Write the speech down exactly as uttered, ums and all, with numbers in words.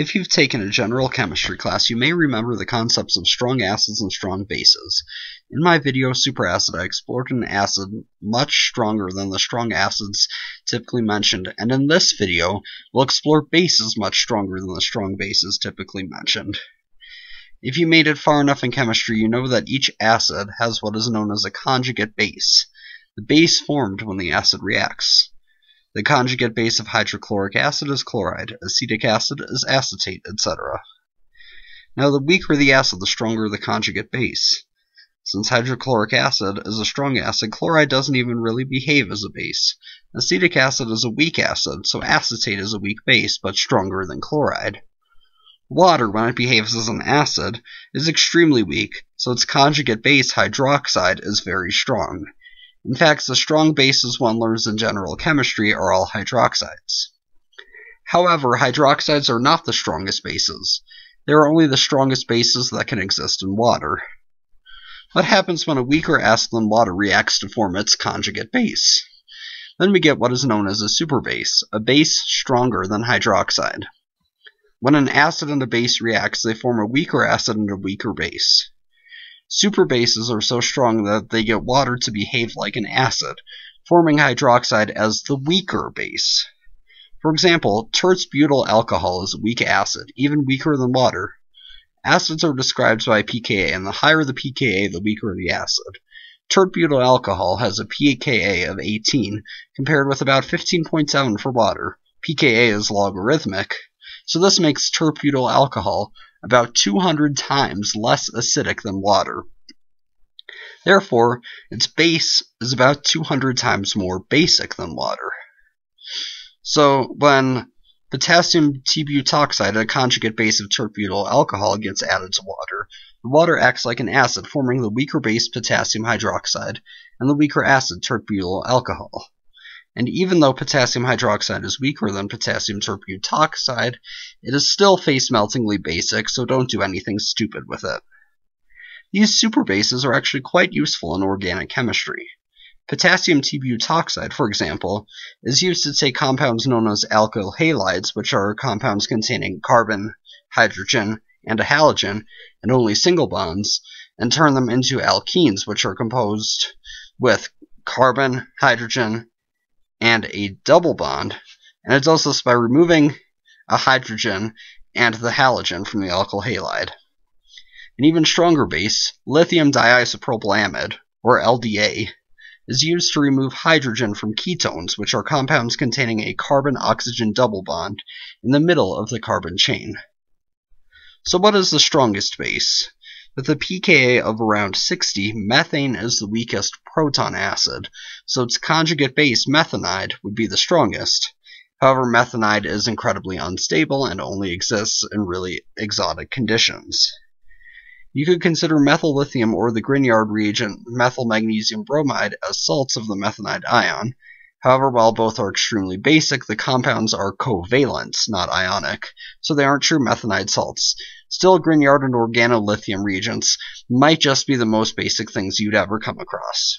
If you've taken a general chemistry class, you may remember the concepts of strong acids and strong bases. In my video, Superacid, I explored an acid much stronger than the strong acids typically mentioned, and in this video, we'll explore bases much stronger than the strong bases typically mentioned. If you made it far enough in chemistry, you know that each acid has what is known as a conjugate base, the base formed when the acid reacts. The conjugate base of hydrochloric acid is chloride, acetic acid is acetate, et cetera. Now, the weaker the acid, the stronger the conjugate base. Since hydrochloric acid is a strong acid, chloride doesn't even really behave as a base. Acetic acid is a weak acid, so acetate is a weak base, but stronger than chloride. Water, when it behaves as an acid, is extremely weak, so its conjugate base, hydroxide, is very strong. In fact, the strong bases one learns in general chemistry are all hydroxides. However, hydroxides are not the strongest bases. They are only the strongest bases that can exist in water. What happens when a weaker acid than water reacts to form its conjugate base? Then we get what is known as a superbase, a base stronger than hydroxide. When an acid and a base reacts, they form a weaker acid and a weaker base. Superbases are so strong that they get water to behave like an acid, forming hydroxide as the weaker base. For example, tert-butyl alcohol is a weak acid, even weaker than water. Acids are described by pKa, and the higher the pKa, the weaker the acid. Tert-butyl alcohol has a pKa of eighteen, compared with about fifteen point seven for water. pKa is logarithmic, so this makes tert-butyl alcohol about two hundred times less acidic than water. Therefore, its base is about two hundred times more basic than water. So when potassium tert-butoxide, a conjugate base of tert-butyl alcohol, gets added to water, the water acts like an acid, forming the weaker base potassium hydroxide and the weaker acid tert-butyl alcohol. And even though potassium hydroxide is weaker than potassium tert-butoxide, it is still face-meltingly basic, so don't do anything stupid with it. These superbases are actually quite useful in organic chemistry. Potassium tert-butoxide, for example, is used to take compounds known as alkyl halides, which are compounds containing carbon, hydrogen, and a halogen, and only single bonds, and turn them into alkenes, which are composed with carbon, hydrogen, and a double bond, and it does this by removing a hydrogen and the halogen from the alkyl halide. An even stronger base, lithium diisopropylamide, or L D A, is used to remove hydrogen from ketones, which are compounds containing a carbon-oxygen double bond in the middle of the carbon chain. So what is the strongest base? With a pKa of around sixty, methane is the weakest proton acid, so its conjugate base, methanide, would be the strongest. However, methanide is incredibly unstable and only exists in really exotic conditions. You could consider methyl lithium or the Grignard reagent methyl magnesium bromide as salts of the methanide ion. However, while both are extremely basic, the compounds are covalent, not ionic, so they aren't true methanide salts. Still, Grignard and organolithium reagents might just be the most basic things you'd ever come across.